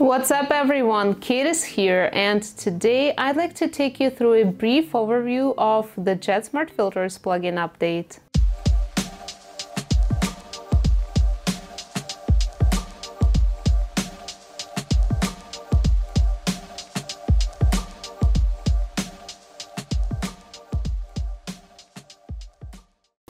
What's up everyone, Kate is here, and today I'd like to take you through a brief overview of the JetSmart Filters plugin update.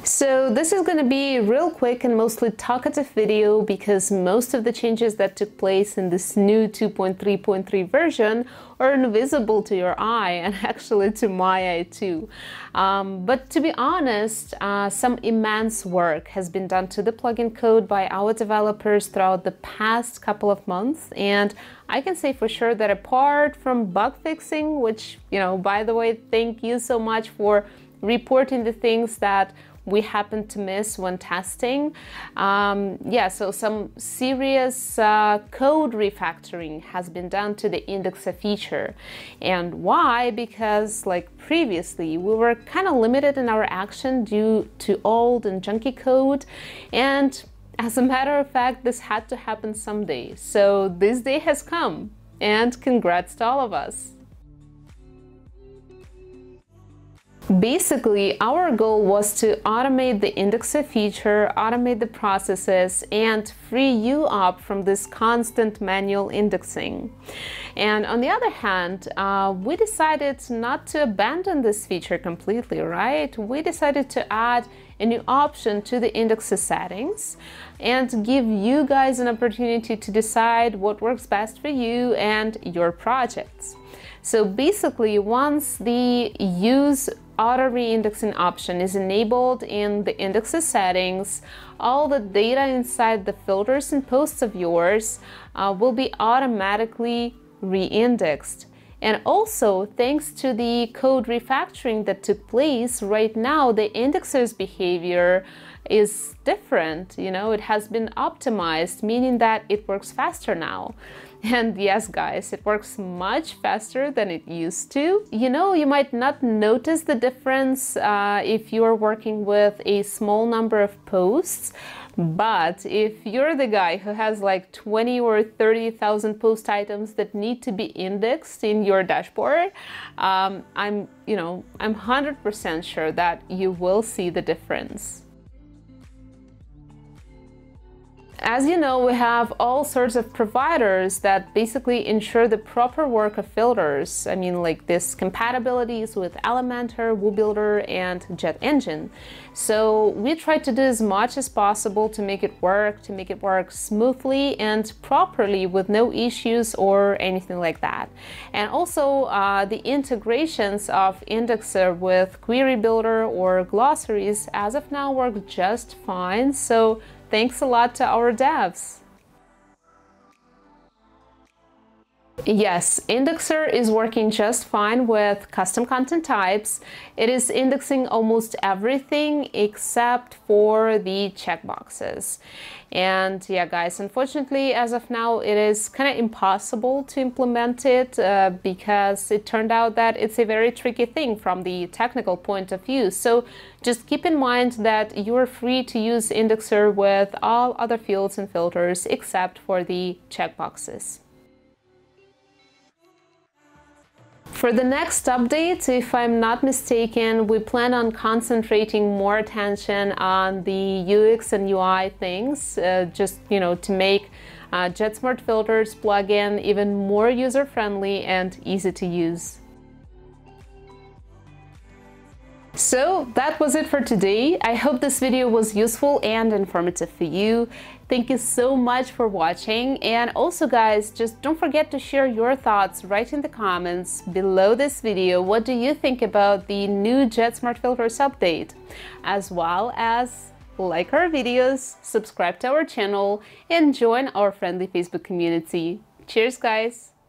So this is going to be a real quick and mostly talkative video because most of the changes that took place in this new 2.3.3 version are invisible to your eye, and actually to my eye too. But to be honest, some immense work has been done to the plugin code by our developers throughout the past couple of months, and I can say for sure that apart from bug fixing, which, you know, by the way, thank you so much for reporting the things that we happened to miss when testing. So some serious code refactoring has been done to the indexer feature. And why? Because like previously, we were kind of limited in our action due to old and junky code. And as a matter of fact, this had to happen someday. So this day has come, and congrats to all of us. Basically, our goal was to automate the indexer feature, automate the processes, and free you up from this constant manual indexing. And on the other hand, we decided not to abandon this feature completely, right? We decided to add a new option to the indexer settings and give you guys an opportunity to decide what works best for you and your projects. So basically, once the use auto reindexing option is enabled in the indexer settings, all the data inside the filters and posts of yours will be automatically reindexed. And also, thanks to the code refactoring that took place, right now the indexer's behavior is different. You know, it has been optimized, meaning that it works faster now. And yes, guys, it works much faster than it used to. You know, you might not notice the difference if you're working with a small number of posts, but if you're the guy who has like 20 or 30,000 post items that need to be indexed in your dashboard, I'm 100% sure that you will see the difference. As you know, we have all sorts of providers that basically ensure the proper work of filters. I mean, like this compatibilities with Elementor, WooBuilder, and JetEngine. So we try to do as much as possible to make it work smoothly and properly with no issues or anything like that. And also the integrations of indexer with Query Builder or Glossaries as of now work just fine. So thanks a lot to our devs. Yes, indexer is working just fine with custom content types. It is indexing almost everything except for the checkboxes. And yeah, guys, unfortunately, as of now, it is kind of impossible to implement it because it turned out that it's a very tricky thing from the technical point of view. So just keep in mind that you are free to use indexer with all other fields and filters except for the checkboxes. For the next update, if I'm not mistaken, we plan on concentrating more attention on the UX and UI things, to make JetSmart Filters plugin even more user-friendly and easy to use. So that was it for today. I hope this video was useful and informative for you. Thank you so much for watching. And also, guys, just don't forget to share your thoughts right in the comments below this video. What do you think about the new JetSmart Filters update? As well as like our videos, subscribe to our channel, and join our friendly Facebook community. Cheers, guys!